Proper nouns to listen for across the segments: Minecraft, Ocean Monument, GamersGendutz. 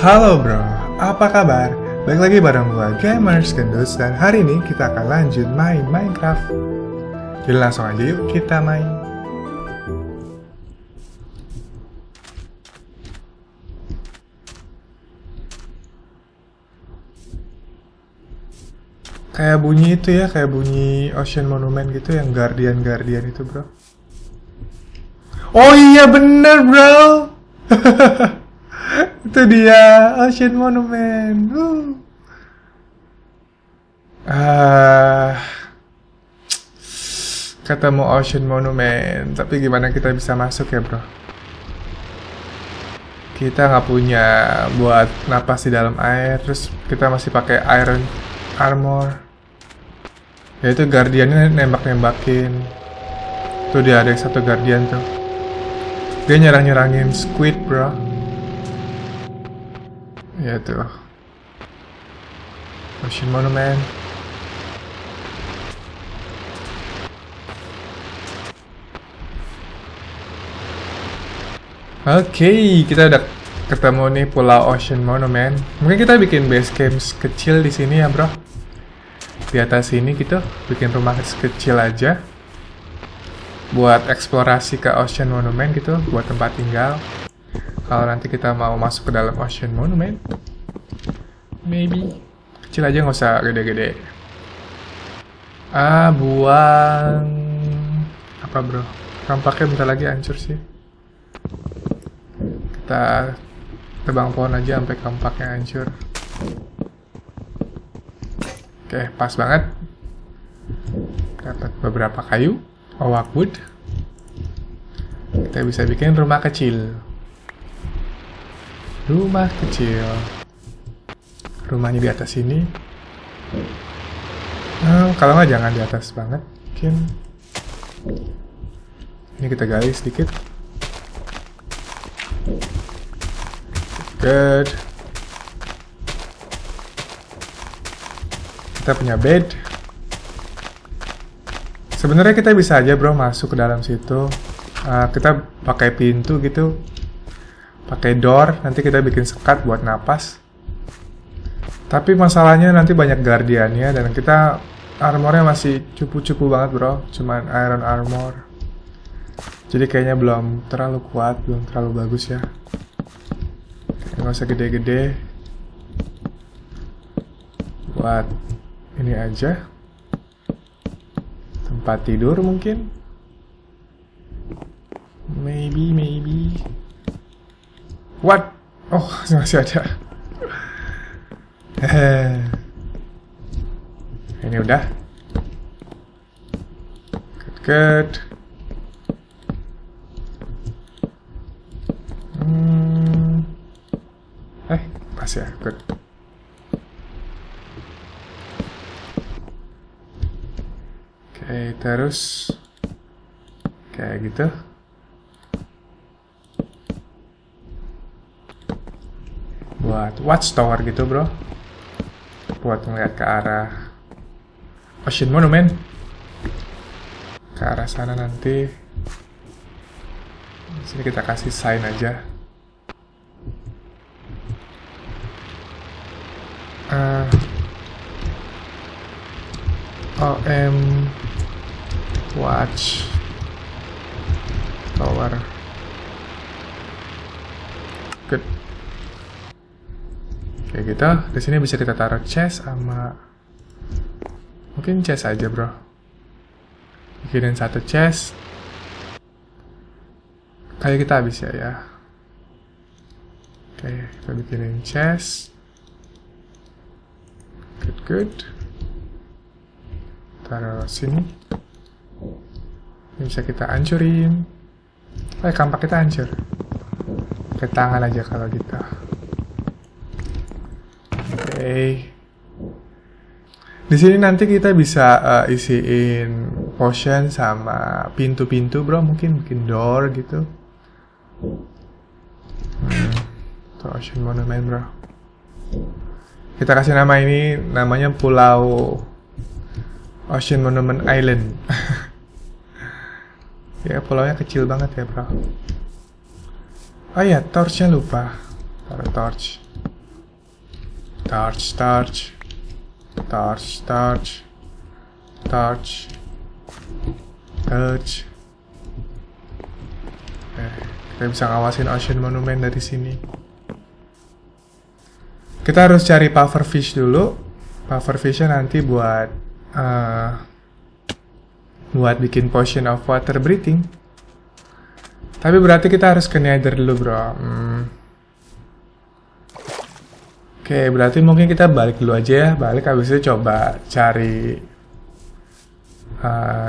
Halo bro, apa kabar? Balik lagi bareng gue GamersGendutz, dan hari ini kita akan lanjut main Minecraft. Jadi langsung aja yuk kita main. Kayak bunyi itu ya, kayak bunyi Ocean Monument gitu yang guardian itu bro. Oh iya bener bro. Itu dia Ocean Monument. Ketemu Ocean Monument, tapi gimana kita bisa masuk ya bro? Kita nggak punya buat napas di dalam air, terus kita masih pakai iron armor. Yaitu guardiannya nembak-nembakin. Tuh dia ada satu guardian tuh. Dia nyerang-nyerangin squid, bro. Ya tuh. Ocean Monument. Oke, kita udah ketemu nih pulau Ocean Monument. Mungkin kita bikin base camp kecil di sini ya, bro. Di atas sini gitu, bikin rumah kecil aja. Buat eksplorasi ke Ocean Monument gitu, buat tempat tinggal. Kalau nanti kita mau masuk ke dalam Ocean Monument, maybe kecil aja, nggak usah gede-gede. Buang apa bro? Rampaknya bentar lagi hancur sih. Kita tebang pohon aja sampai rampaknya hancur. Oke, pas banget. Dapat beberapa kayu. Oakwood, kita bisa bikin rumah kecil, rumahnya di atas sini. Kalau nggak jangan di atas banget, mungkin ini kita gali sedikit. Good. Kita punya bed. Sebenarnya kita bisa aja bro masuk ke dalam situ. Kita pakai pintu gitu, pakai door. Nanti kita bikin sekat buat napas. Tapi masalahnya nanti banyak guardiannya, dan kita armornya masih cupu-cupu banget bro. Cuman iron armor. Jadi kayaknya belum terlalu kuat, belum terlalu bagus ya. Nggak usah gede-gede. Buat ini aja. Tempat tidur mungkin, maybe. What? Oh masih ada. Ini udah. Good. Pas ya, good. Terus kayak gitu. Buat watchtower gitu, bro. Buat ngeliat ke arah Ocean Monument. Ke arah sana nanti. Di sini kita kasih sign aja. Watch tower. Good. Kayak gitu. Di sini bisa kita taruh chest sama mungkin chest aja, bro. Bikinin satu chest. Kayak kita habis ya. Oke, kita bikinin chest. Good. Taruh sini. Ini bisa kita hancurin. Kampak kita hancur. Ke tangan aja kalau gitu. Oke. Di sini nanti kita bisa isiin potion sama pintu-pintu, bro. Mungkin door gitu. Itu Ocean Monument, bro. Kita kasih nama ini, namanya Pulau Ocean Monument Island. Ya, pulaunya kecil banget ya, bro. Oh iya, torch-nya lupa. Taruh torch. Touch, touch. Touch, touch. Touch. Touch. Kita bisa ngawasin Ocean Monument dari sini. Kita harus cari pufferfish dulu. Pufferfishnya nanti buat bikin potion of water breathing. Tapi berarti kita harus ke nether dulu, bro. Oke, berarti mungkin kita balik dulu aja ya. Balik habis itu coba cari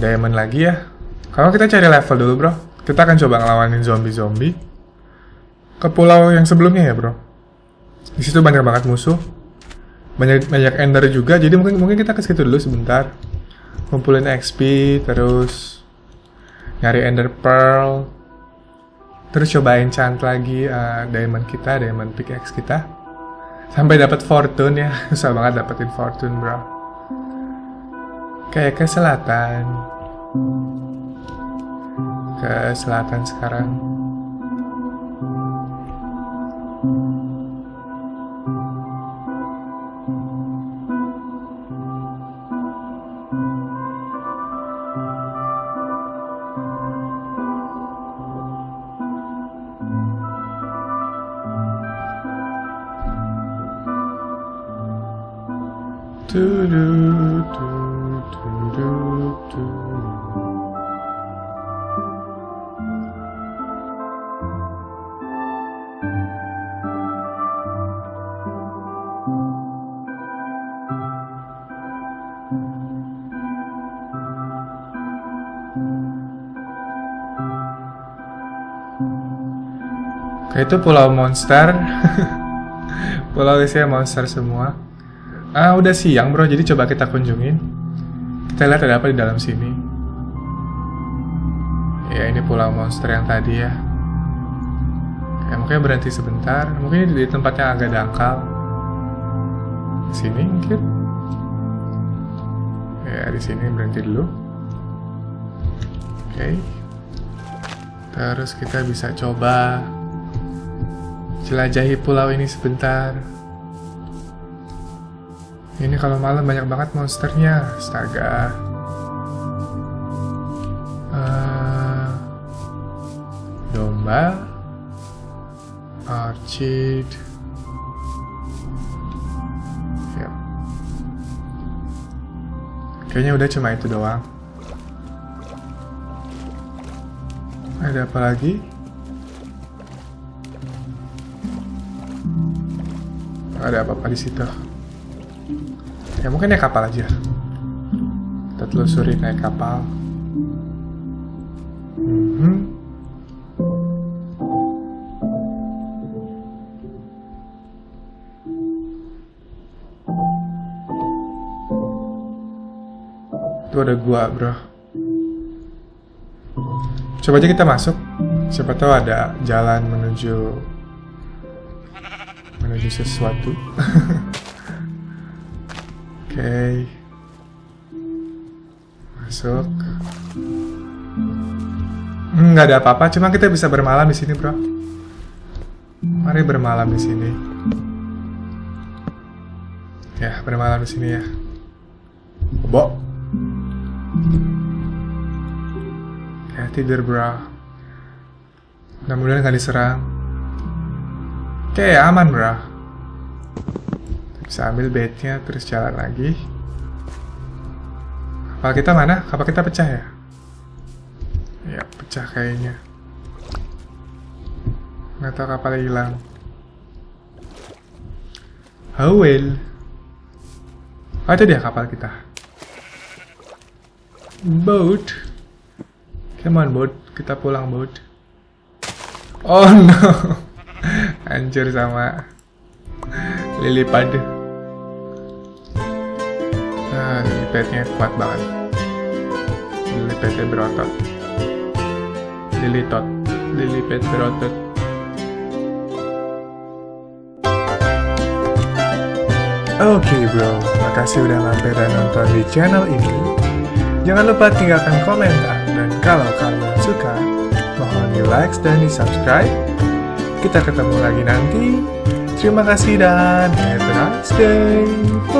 diamond lagi ya. Kalau kita cari level dulu, bro. Kita akan coba ngelawanin zombie-zombie ke pulau yang sebelumnya ya, bro. Di situ banyak banget musuh. Banyak ender juga. Jadi mungkin kita ke situ dulu sebentar. Kumpulin XP, terus nyari ender pearl. Terus coba enchant lagi diamond kita, diamond pickaxe kita. Sampai dapat fortune ya. Susah banget dapetin fortune, bro. Kayak ke selatan. Ke selatan sekarang. Itu pulau monster. Pulau isinya monster semua. Udah siang, bro, jadi coba kita kunjungin. Kita lihat ada apa di dalam sini. Ya, ini pulau monster yang tadi ya. Oke, mungkin berhenti sebentar. Mungkin di tempat yang agak dangkal. Sini mungkin. Ya, di sini berhenti dulu. Oke. Terus kita bisa coba jelajahi pulau ini sebentar. Ini kalau malam banyak banget monsternya, astaga. Domba, orchid. Yep. Kayaknya udah cuma itu doang. Ada apa lagi? Ada apa-apa di situ? Ya mungkin naik kapal aja. Kita telusuri naik kapal. Itu ada gua, bro. Coba aja kita masuk. Siapa tahu ada jalan menuju sesuatu. Oke. Masuk. Nggak ada apa-apa, cuma kita bisa bermalam di sini, bro. Mari bermalam di sini. Ya, bermalam di sini ya. Bobo. Ya, tidur, bro. Mudah-mudahan nggak diserang. Oke, aman, bro. Bisa ambil bednya, terus jalan lagi. Kapal kita mana? Kapal kita pecah ya? Ya, pecah kayaknya. Nggak tahu kapalnya hilang. Oh well. Oh, itu dia kapal kita. Boat. Come on, boat. Kita pulang, boat. Oh no. Hancur sama lily pad. Lily padnya kuat banget. Lily padnya berotot. Lily tot. Lily pad berotot. Oke, bro, makasih udah mampir dan nonton di channel ini. Jangan lupa tinggalkan komentar, dan kalau kalian suka, mohon di like dan di subscribe. Kita ketemu lagi nanti. Terima kasih dan have a nice day.